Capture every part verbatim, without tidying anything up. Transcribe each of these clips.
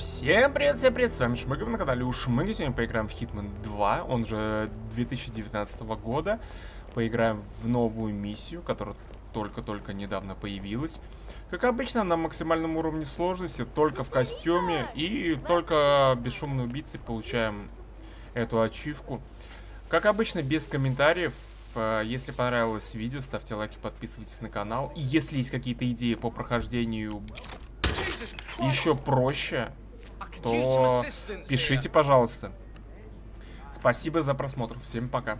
Всем привет, всем привет, с вами Шмыга, на канале у Шмыги. Сегодня поиграем в Хитман два, он же две тысячи девятнадцатого года. Поиграем в новую миссию, которая только-только недавно появилась. Как обычно, на максимальном уровне сложности, только в костюме и только бесшумные убийцы получаем эту ачивку. Как обычно, без комментариев. Если понравилось видео, ставьте лайки, подписывайтесь на канал. И если есть какие-то идеи по прохождению еще проще, то пишите, пожалуйста. Спасибо за просмотр. Всем пока.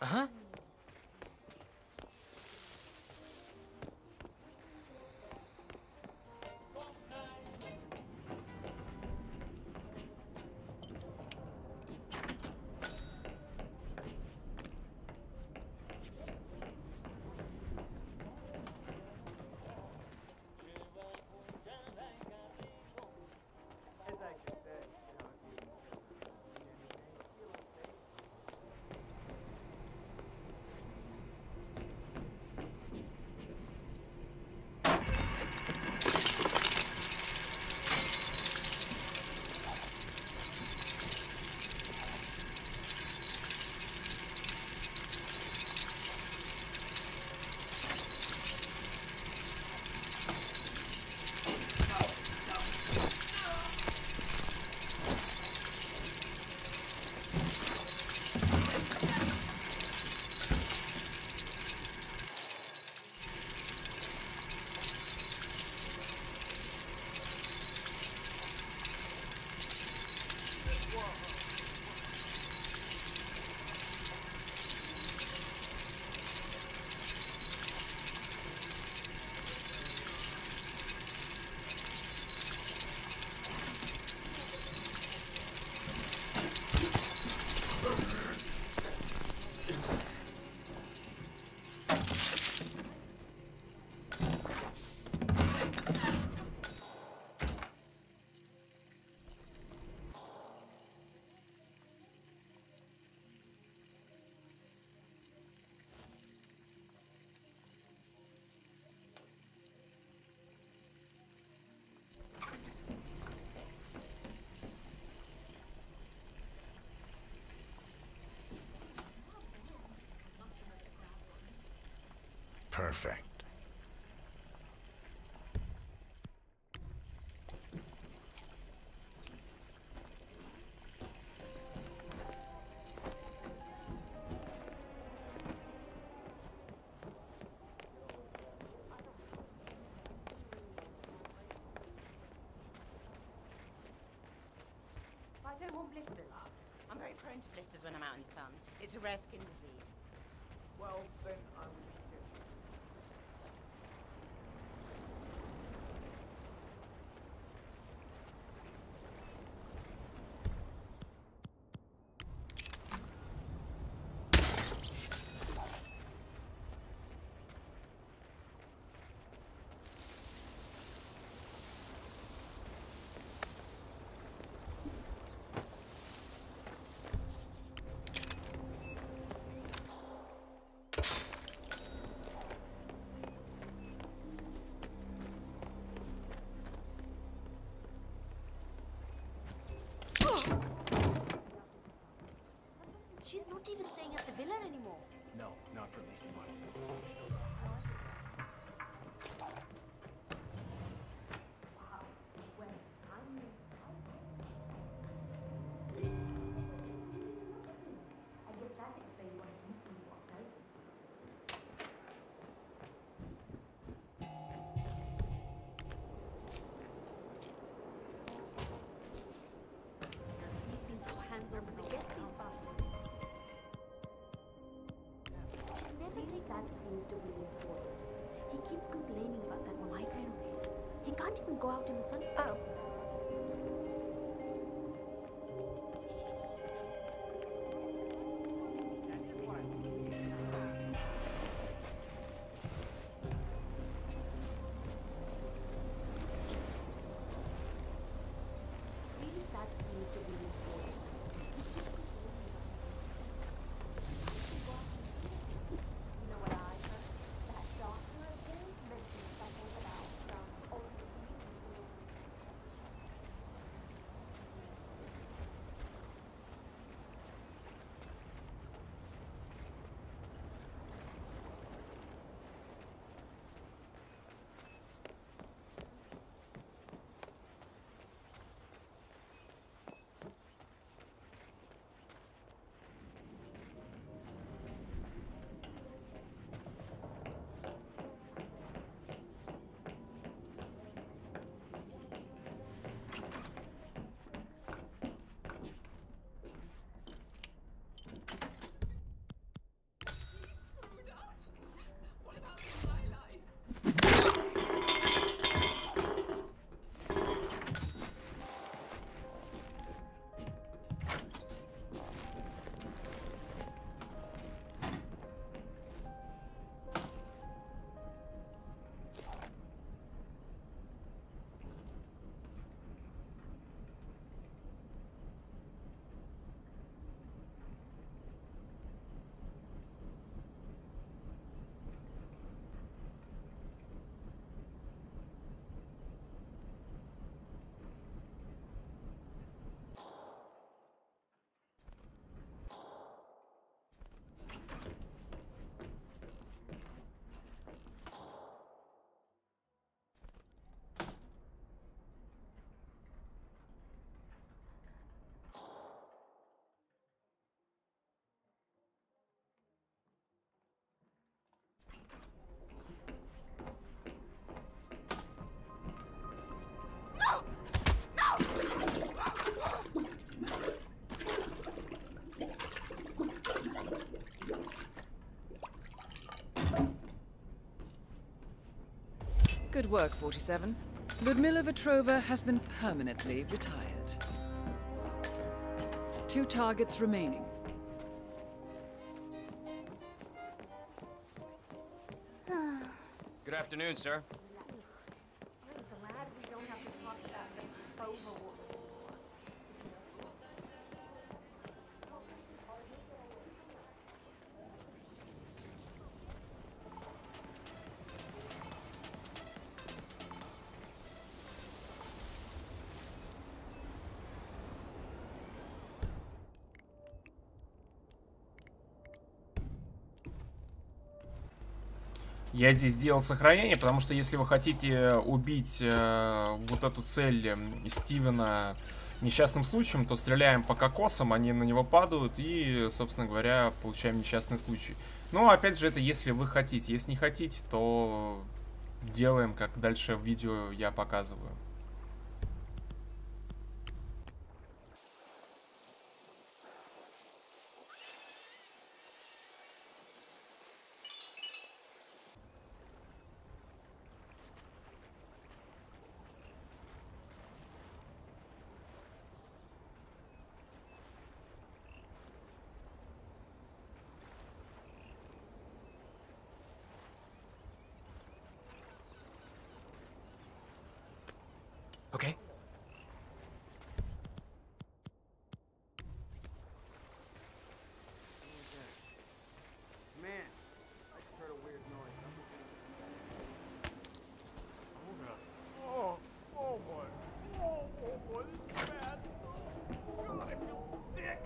Ага. Perfect. I don't want blisters. I'm very prone to blisters when I'm out in the sun. It's a rare skin disease. Well, then I'm... She's not even staying at the villa anymore. No, not for at least a month. Go out in the sun. Oh. Good work, forty-seven. Ludmilla Vitrova has been permanently retired. Two targets remaining. Good afternoon, sir. Я здесь сделал сохранение, потому что если вы хотите убить э, вот эту цель Стивена несчастным случаем, то стреляем по кокосам, они на него падают и, собственно говоря, получаем несчастный случай. Но, опять же, это если вы хотите. Если не хотите, то делаем, как дальше в видео я показываю. Okay. Man, I just heard a weird noise. Hold up. Oh, oh boy. Oh, oh boy, this is bad. God, I feel sick.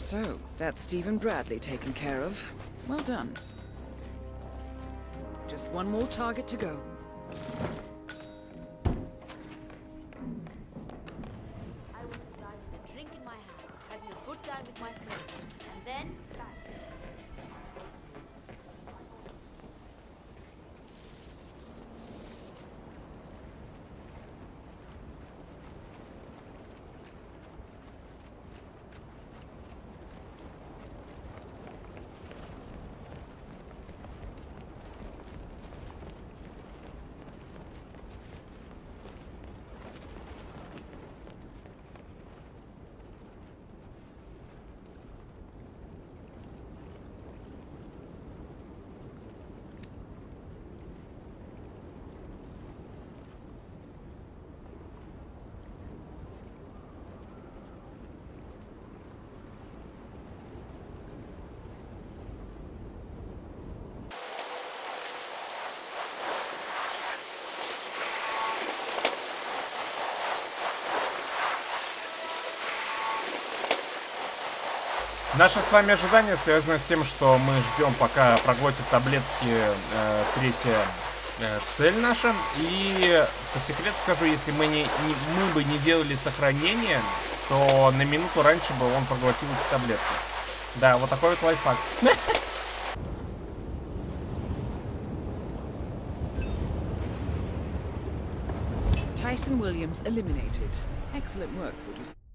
So, that's Stephen Bradley taken care of. Well done. Just one more target to go. I would like a drink in my hand, having a good time with my friends, and then back. Наше с вами ожидание связано с тем, что мы ждем, пока проглотит таблетки э, третья э, цель наша. И по секрету скажу, если мы, не, не, мы бы не делали сохранение, то на минуту раньше бы он проглотил эти таблетки. Да, вот такой вот лайфхак. Тайсон Уильямс eliminated. Excellent work for you.